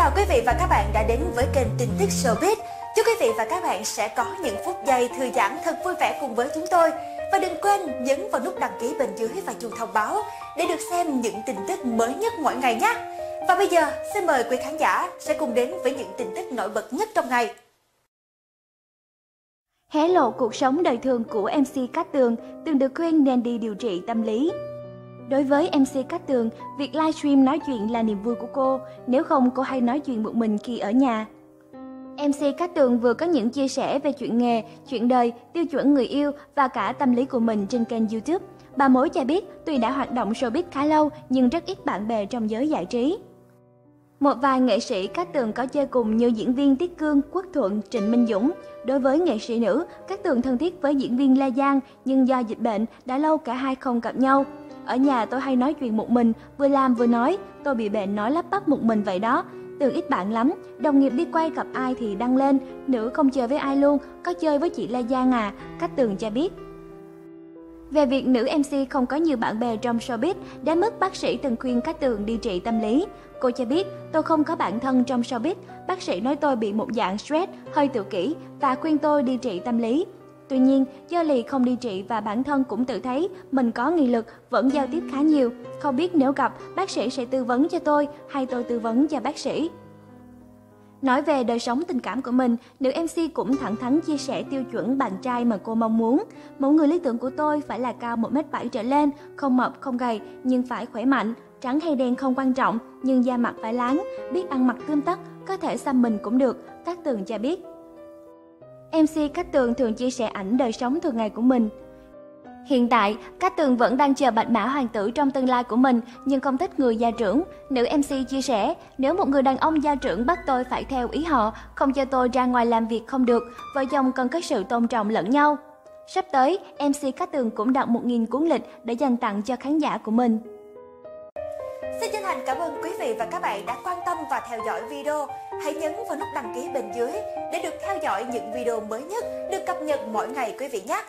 chào quý vị và các bạn đã đến với kênh Tin Tức Showbiz. Chúc quý vị và các bạn sẽ có những phút giây thư giãn thật vui vẻ cùng với chúng tôi. Và đừng quên nhấn vào nút đăng ký bên dưới và chuông thông báo để được xem những tin tức mới nhất mỗi ngày nhé. Và bây giờ xin mời quý khán giả sẽ cùng đến với những tin tức nổi bật nhất trong ngày. Hé lộ cuộc sống đời thường của MC Cát Tường, từng được khuyên nên đi điều trị tâm lý. Đối với MC Cát Tường, việc livestream nói chuyện là niềm vui của cô, nếu không cô hay nói chuyện một mình khi ở nhà. MC Cát Tường vừa có những chia sẻ về chuyện nghề, chuyện đời, tiêu chuẩn người yêu và cả tâm lý của mình trên kênh YouTube. Bà mối cho biết, tuy đã hoạt động showbiz khá lâu nhưng rất ít bạn bè trong giới giải trí. Một vài nghệ sĩ Cát Tường có chơi cùng như diễn viên Tiết Cương, Quốc Thuận, Trịnh Minh Dũng. Đối với nghệ sĩ nữ, Cát Tường thân thiết với diễn viên La Giang nhưng do dịch bệnh đã lâu cả hai không gặp nhau. Ở nhà tôi hay nói chuyện một mình, vừa làm vừa nói, tôi bị bệnh nói lắp bắp một mình vậy đó. Tường ít bạn lắm, đồng nghiệp đi quay gặp ai thì đăng lên, nữ không chơi với ai luôn, có chơi với chị La Giang à, Cát Tường cho biết. Về việc nữ MC không có nhiều bạn bè trong showbiz, đến mức bác sĩ từng khuyên Cát Tường đi trị tâm lý. Cô cho biết, tôi không có bạn thân trong showbiz, bác sĩ nói tôi bị một dạng stress, hơi tự kỷ và khuyên tôi đi trị tâm lý. Tuy nhiên, do lì không đi trị và bản thân cũng tự thấy mình có nghị lực, vẫn giao tiếp khá nhiều. Không biết nếu gặp, bác sĩ sẽ tư vấn cho tôi hay tôi tư vấn cho bác sĩ. Nói về đời sống tình cảm của mình, nữ MC cũng thẳng thắn chia sẻ tiêu chuẩn bạn trai mà cô mong muốn. Mẫu người lý tưởng của tôi phải là cao 1m7 trở lên, không mập, không gầy, nhưng phải khỏe mạnh, trắng hay đen không quan trọng, nhưng da mặt phải láng, biết ăn mặc tươm tất, có thể xăm mình cũng được, Cát Tường cho biết. MC Cát Tường thường chia sẻ ảnh đời sống thường ngày của mình. Hiện tại, Cát Tường vẫn đang chờ bạch mã hoàng tử trong tương lai của mình nhưng không thích người gia trưởng. Nữ MC chia sẻ, nếu một người đàn ông gia trưởng bắt tôi phải theo ý họ, không cho tôi ra ngoài làm việc không được, vợ chồng cần có sự tôn trọng lẫn nhau. Sắp tới, MC Cát Tường cũng đọc 1000 cuốn lịch để dành tặng cho khán giả của mình. Xin chân thành cảm ơn quý vị và các bạn đã quan tâm và theo dõi video. Hãy nhấn vào nút đăng ký bên dưới để được theo dõi những video mới nhất được cập nhật mỗi ngày quý vị nhé.